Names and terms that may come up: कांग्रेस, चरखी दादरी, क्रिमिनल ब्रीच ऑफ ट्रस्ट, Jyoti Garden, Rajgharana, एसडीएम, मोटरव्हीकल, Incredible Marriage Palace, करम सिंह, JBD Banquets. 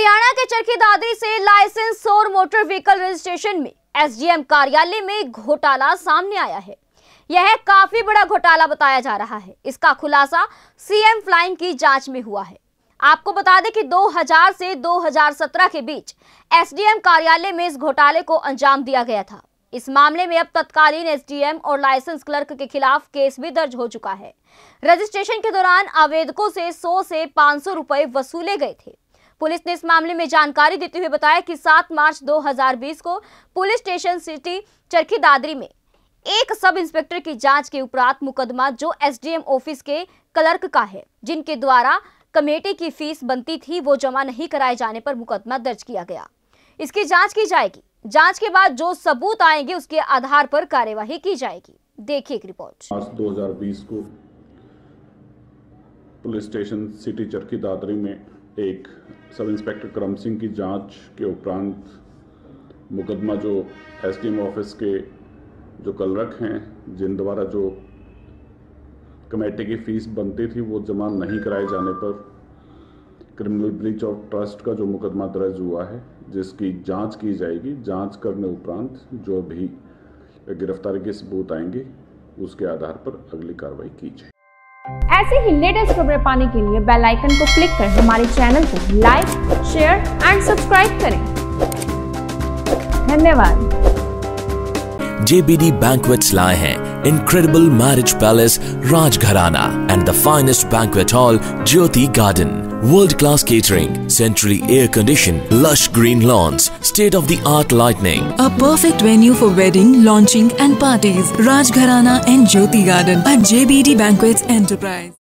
हरियाणा के चरखी दादरी से लाइसेंस और मोटर व्हीकल रजिस्ट्रेशन में एसडीएम कार्यालय में घोटाला सामने आया है। यह काफी बड़ा घोटाला बताया जा रहा है। इसका खुलासा सीएम फ्लाइंग की जांच में हुआ है। आपको बता दें कि 2000 से 2017 के बीच एसडीएम कार्यालय में इस घोटाले को अंजाम दिया गया था। इस मामले में अब तत्कालीन एसडीएम और लाइसेंस क्लर्क के खिलाफ केस भी दर्ज हो चुका है। रजिस्ट्रेशन के दौरान आवेदकों से 100 से 500 रुपए वसूले गए थे। पुलिस ने इस मामले में जानकारी देते हुए बताया कि 7 मार्च 2020 को police station city चरखी दादरी में एक सब इंस्पेक्टर की जांच के उपरांत मुकदमा जो एसडीएम ऑफिस के क्लर्क का है, जिनके द्वारा कमेटी की फीस बनती थी, वो जमा नहीं कराए जाने पर मुकदमा दर्ज किया गया। इसकी जांच की जाएगी। जांच के बाद जो सबूत आएंगे उसके आधार पर कार्यवाही की जाएगी। देखिए एक रिपोर्ट। 2020 को police station city चरखी दादरी में एक सब इंस्पेक्टर करम सिंह की जांच के उपरांत मुकदमा जो एसडीएम ऑफिस के जो क्लर्क हैं, जिन द्वारा जो कमेटी की फीस बनती थी वो जमा नहीं कराए जाने पर क्रिमिनल ब्रीच ऑफ ट्रस्ट का जो मुकदमा दर्ज हुआ है, जिसकी जांच की जाएगी। जांच करने उपरांत जो भी गिरफ्तारी के सबूत आएंगे उसके आधार पर अगली कार्रवाई की जाएगी। ऐसे ही लेटेस्ट खबरें पाने के लिए बेल आइकन को क्लिक कर हमारे चैनल को लाइक, शेयर एंड सब्सक्राइब करें। धन्यवाद। JBD Banquets लाए हैं Incredible Marriage Palace, Rajgharana and the finest banquet hall, Jyoti Garden. World-class catering, centrally air-conditioned, lush green lawns, state-of-the-art lighting. A perfect venue for wedding, launching and parties. Rajgharana and Jyoti Garden at JBD Banquets Enterprise.